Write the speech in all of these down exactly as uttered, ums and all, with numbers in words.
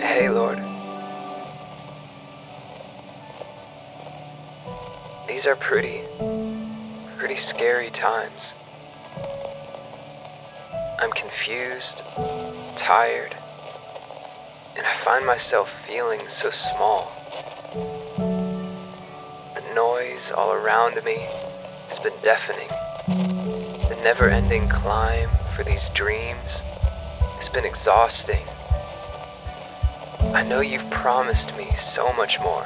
Hey, Lord. These are pretty, pretty scary times. I'm confused, tired, and I find myself feeling so small. The noise all around me has been deafening. The never-ending climb for these dreams has been exhausting. I know you've promised me so much more,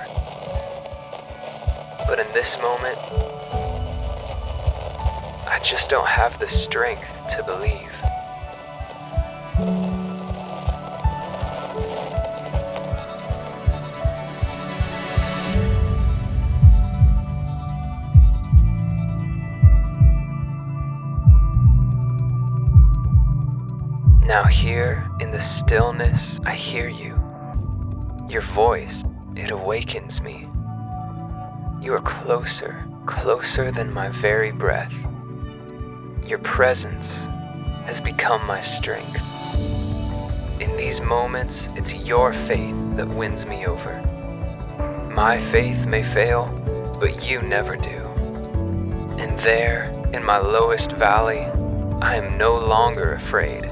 but in this moment, I just don't have the strength to believe. Now here in the stillness, I hear you. Your voice, it awakens me. You are closer, closer than my very breath. Your presence has become my strength. In these moments, it's your faith that wins me over. My faith may fail, but you never do. And there, in my lowest valley, I am no longer afraid.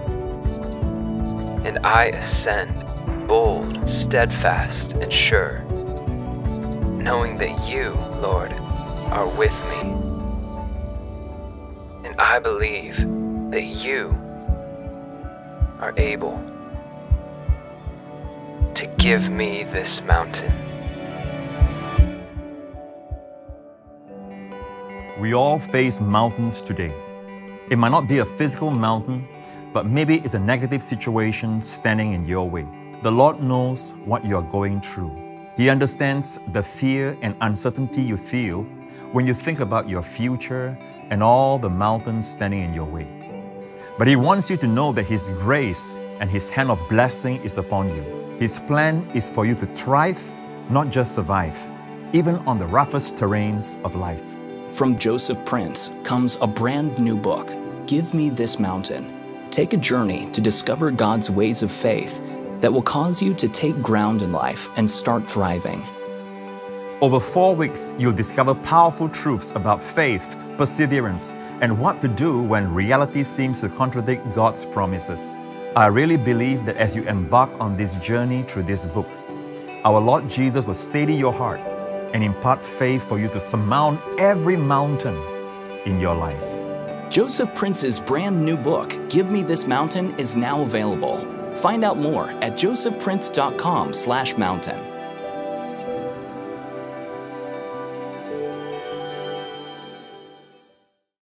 And I ascend, bold, steadfast, and sure, knowing that you, Lord, are with me. And I believe that you are able to give me this mountain. We all face mountains today. It might not be a physical mountain, but maybe it's a negative situation standing in your way. The Lord knows what you are going through. He understands the fear and uncertainty you feel when you think about your future and all the mountains standing in your way. But He wants you to know that His grace and His hand of blessing is upon you. His plan is for you to thrive, not just survive, even on the roughest terrains of life. From Joseph Prince comes a brand new book, Give Me This Mountain. Take a journey to discover God's ways of faith that will cause you to take ground in life and start thriving. Over four weeks, you'll discover powerful truths about faith, perseverance, and what to do when reality seems to contradict God's promises. I really believe that as you embark on this journey through this book, our Lord Jesus will steady your heart and impart faith for you to surmount every mountain in your life. Joseph Prince's brand new book, Give Me This Mountain, is now available. Find out more at josephprince dot com slash mountain.